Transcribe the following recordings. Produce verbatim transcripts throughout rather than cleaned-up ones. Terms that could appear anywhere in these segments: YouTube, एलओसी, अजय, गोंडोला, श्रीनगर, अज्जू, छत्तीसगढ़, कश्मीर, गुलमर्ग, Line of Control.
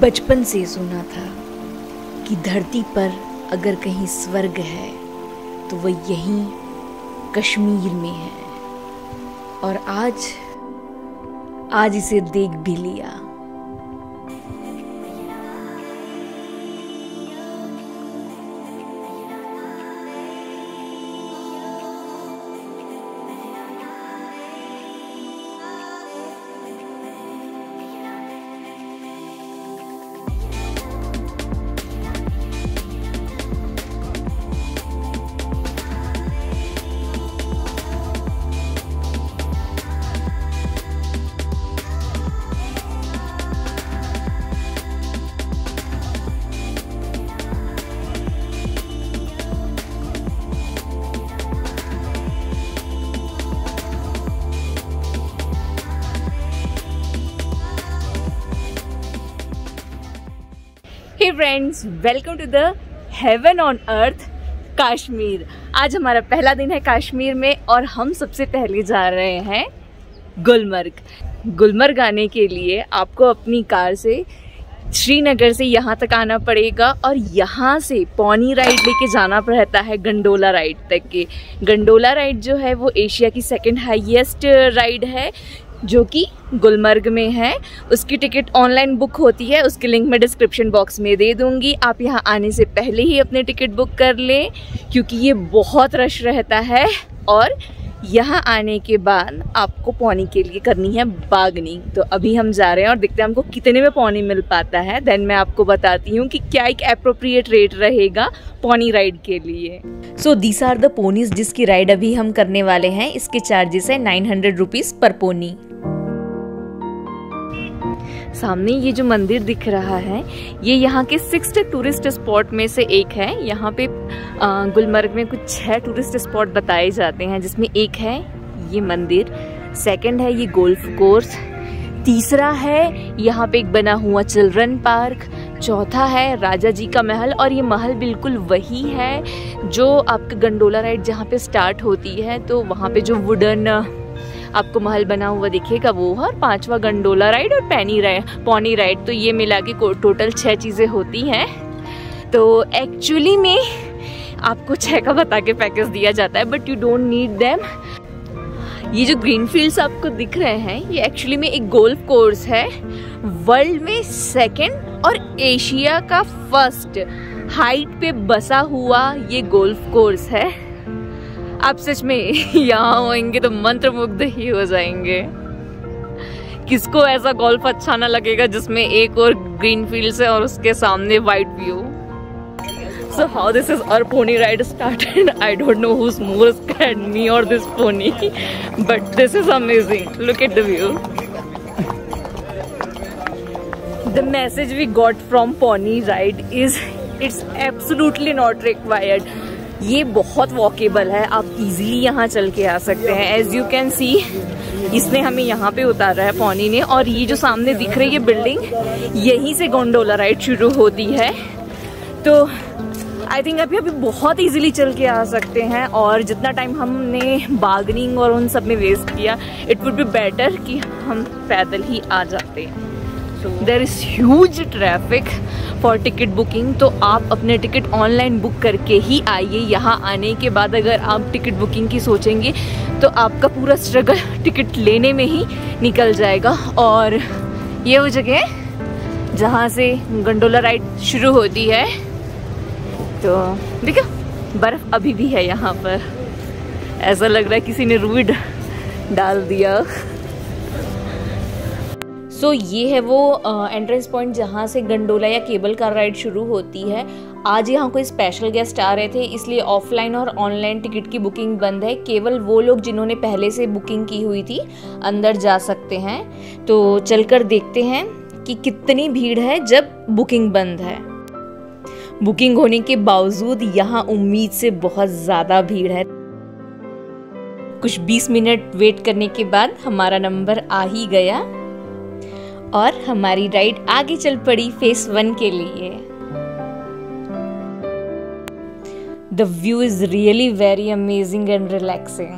बचपन से सुना था कि धरती पर अगर कहीं स्वर्ग है तो वह यहीं कश्मीर में है, और आज आज इसे देख भी लिया। Friends, welcome to the heaven on earth कश्मीर। आज हमारा पहला दिन है कश्मीर में और हम सबसे पहले जा रहे हैं गुलमर्ग। गुलमर्ग आने के लिए आपको अपनी कार से श्रीनगर से यहाँ तक आना पड़ेगा और यहाँ से पौनी राइड लेके जाना रहता है गोंडोला राइड तक के। गोंडोला राइड जो है वो एशिया की सेकेंड हाईएस्ट राइड है जो कि गुलमर्ग में है। उसकी टिकट ऑनलाइन बुक होती है, उसकी लिंक मैं डिस्क्रिप्शन बॉक्स में दे दूंगी। आप यहाँ आने से पहले ही अपने टिकट बुक कर लें क्योंकि ये बहुत रश रहता है। और यहाँ आने के बाद आपको पौनी के लिए करनी है बार्गेनिंग, तो अभी हम जा रहे हैं और देखते हैं हमको कितने में पौनी मिल पाता है। देन मैं आपको बताती हूँ कि क्या एक एप्रोप्रिएट रेट रहेगा पौनी राइड के लिए। So these are the ponies जिसकी राइड अभी हम करने वाले हैं। इसके चार्जेस है nine hundred rupees per pony. सामने ये जो मंदिर दिख रहा है ये यहाँ के सिक्स्थ टूरिस्ट स्पॉट में से एक है। यहाँ पे गुलमर्ग में कुछ छह टूरिस्ट स्पॉट बताए जाते हैं जिसमें एक है ये मंदिर, सेकंड है ये गोल्फ कोर्स, तीसरा है यहाँ पे एक बना हुआ चिल्ड्रन पार्क, चौथा है राजा जी का महल। और ये महल बिल्कुल वही है जो आपके गोंडोला राइड जहाँ पे स्टार्ट होती है तो वहाँ पे जो वुडन आपको महल बना हुआ दिखेगा वो है। और पांचवा गोंडोला राइड और पैनी राइड पौनी राइड, तो ये मिला के टोटल छह चीज़ें होती हैं। तो एक्चुअली में आपको छह का बता के पैकेज दिया जाता है but you don't need them. ये जो ग्रीन फील्ड्स आपको दिख रहे हैं ये एक्चुअली में एक गोल्फ कोर्स है, वर्ल्ड में सेकेंड और एशिया का फर्स्ट हाइट पे बसा हुआ ये गोल्फ कोर्स है। आप सच में यहाँ होंगे तो मंत्रमुग्ध ही हो जाएंगे। किसको ऐसा गोल्फ अच्छा ना लगेगा जिसमें एक और ग्रीन फील्ड है और उसके सामने white view. So how this is our pony ride started, I don't know who is more scared, me और this pony, but this is amazing. Look at the view. The message we got from pony ride is it's absolutely not required. ये बहुत walkable है, आप easily यहाँ चल के आ सकते हैं। एज यू कैन सी इसने हमें यहाँ पे उतारा है पौनी ने। और ये जो सामने दिख रही है बिल्डिंग यहीं से गोंडोला राइड शुरू होती है। तो आई थिंक अभी अभी बहुत इजीली चल के आ सकते हैं और जितना टाइम हमने बार्गेनिंग और उन सब में वेस्ट किया इट वुड बी बेटर कि हम पैदल ही आ जाते हैं। There is huge traffic for ticket booking, तो आप अपने टिकट ऑनलाइन बुक करके ही आइए। यहाँ आने के बाद अगर आप टिकट बुकिंग की सोचेंगे तो आपका पूरा स्ट्रगल टिकट लेने में ही निकल जाएगा। और ये वो जगह है जहाँ से गोंडोला राइड शुरू होती है। तो देखो बर्फ़ अभी भी है यहाँ पर, ऐसा लग रहा है किसी ने रूड डाल दिया। सो so, ये है वो एंट्रेंस पॉइंट जहाँ से गोंडोला या केबल कार राइड शुरू होती है। आज यहाँ कोई स्पेशल गेस्ट आ रहे थे इसलिए ऑफलाइन और ऑनलाइन टिकट की बुकिंग बंद है। केवल वो लोग जिन्होंने पहले से बुकिंग की हुई थी अंदर जा सकते हैं। तो चलकर देखते हैं कि कितनी भीड़ है जब बुकिंग बंद है। बुकिंग होने के बावजूद यहाँ उम्मीद से बहुत ज़्यादा भीड़ है। कुछ बीस मिनट वेट करने के बाद हमारा नंबर आ ही गया और हमारी राइड आगे चल पड़ी फेस वन के लिए। The view is really very amazing and relaxing.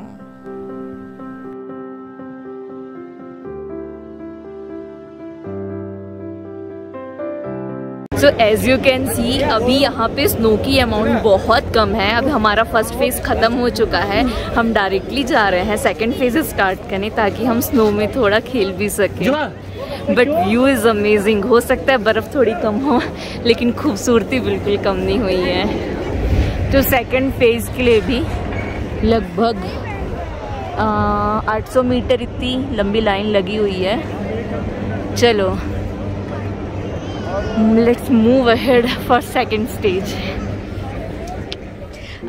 So as you can see अभी यहाँ पे स्नो की अमाउंट बहुत कम है। अब हमारा फर्स्ट फेज़ ख़त्म हो चुका है, हम डायरेक्टली जा रहे हैं सेकेंड फेज़ स्टार्ट करने ताकि हम स्नो में थोड़ा खेल भी सकें। But view is amazing. हो सकता है बर्फ़ थोड़ी कम हो लेकिन खूबसूरती बिल्कुल कम नहीं हुई है। तो सेकेंड फेज़ के लिए भी लगभग आठ सौ मीटर इतनी लंबी लाइन लगी हुई है। चलो let's move ahead for second stage.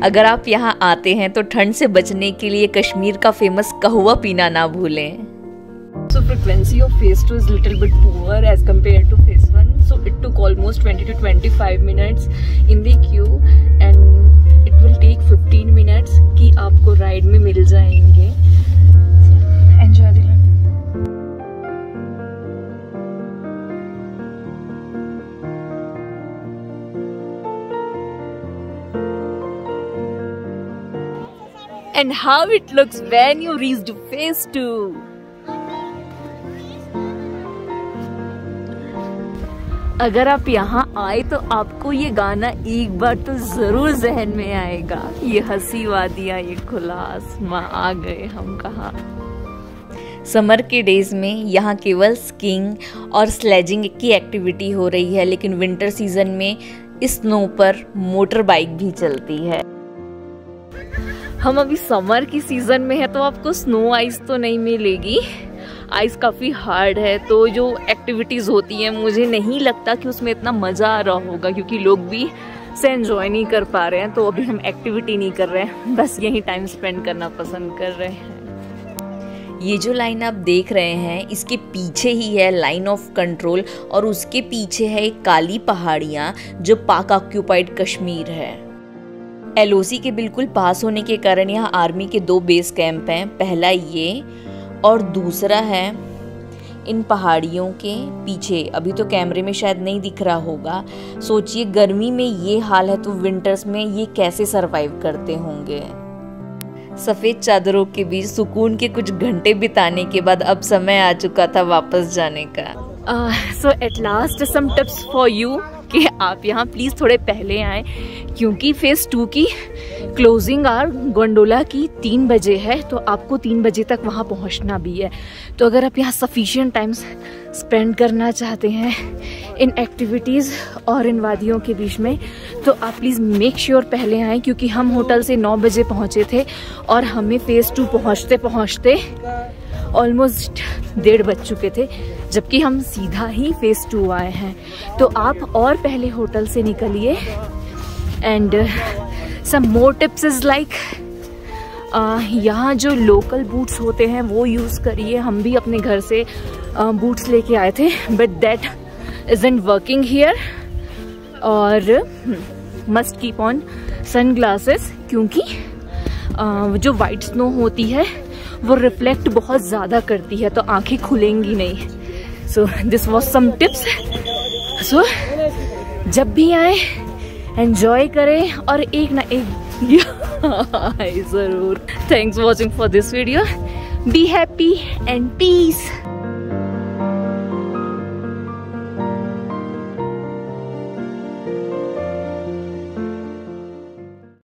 अगर आप यहाँ आते हैं तो ठंड से बचने के लिए कश्मीर का फेमस कहवा पीना ना भूलें। So frequency of phase two is little bit poor as compare to phase one, so it took almost twenty two twenty five minutes in the queue and it will take fifteen minutes कि आपको ride में मिल जाएंगे। Enjoy the ride. And how it looks when you reach phase two. अगर आप यहाँ आए तो आपको ये गाना एक बार तो जरूर जहन में आएगा। ये हंसी वादियाँ, ये खुला आसमां, आ गए हम कहाँ। समर के डेज में यहाँ केवल स्कीइंग और स्लेजिंग की एक्टिविटी हो रही है, लेकिन विंटर सीजन में इस स्नो पर मोटर बाइक भी चलती है। हम अभी समर की सीज़न में है तो आपको स्नो आइस तो नहीं मिलेगी, आइस काफ़ी हार्ड है, तो जो एक्टिविटीज़ होती हैं मुझे नहीं लगता कि उसमें इतना मज़ा आ रहा होगा क्योंकि लोग भी से एंजॉय नहीं कर पा रहे हैं। तो अभी हम एक्टिविटी नहीं कर रहे हैं, बस यही टाइम स्पेंड करना पसंद कर रहे हैं। ये जो लाइन आप देख रहे हैं इसके पीछे ही है लाइन ऑफ कंट्रोल और उसके पीछे है एक काली पहाड़ियाँ जो पाक ऑक्यूपाइड कश्मीर है। एलओसी के बिल्कुल पास होने के कारण यहाँ आर्मी के दो बेस कैंप हैं, पहला ये और दूसरा है इन पहाड़ियों के पीछे। अभी तो कैमरे में शायद नहीं दिख रहा होगा। सोचिए गर्मी में ये हाल है तो विंटर्स में ये कैसे सरवाइव करते होंगे। सफ़ेद चादरों के बीच सुकून के कुछ घंटे बिताने के बाद अब समय आ चुका था वापस जाने का। So at last some tips for you कि आप यहाँ प्लीज़ थोड़े पहले आएँ क्योंकि फेज़ टू की क्लोजिंग आवर गोंडोला की तीन बजे है, तो आपको तीन बजे तक वहाँ पहुँचना भी है। तो अगर आप यहाँ सफिशिएंट टाइम स्पेंड करना चाहते हैं इन एक्टिविटीज़ और इन वादियों के बीच में तो आप प्लीज़ मेक श्योर पहले आएँ क्योंकि हम होटल से नौ बजे पहुँचे थे और हमें फेज़ टू पहुँचते पहुँचते ऑलमोस्ट डेढ़ बज चुके थे, जबकि हम सीधा ही फेज़ टू आए हैं। तो आप और पहले होटल से निकलिए। And some more tips is like यहाँ जो लोकल बूट्स होते हैं वो यूज़ करिए। हम भी अपने घर से uh, बूट्स लेके आए थे but that isn't working here. और must keep on sunglasses क्योंकि uh, जो वाइट स्नो होती है वो रिफ्लेक्ट बहुत ज़्यादा करती है तो आंखें खुलेंगी नहीं। So this was some tips. सो जब भी आए एंजॉय करें और एक ना एक ज़रूर। Thanks watching for this video. Be happy and piece.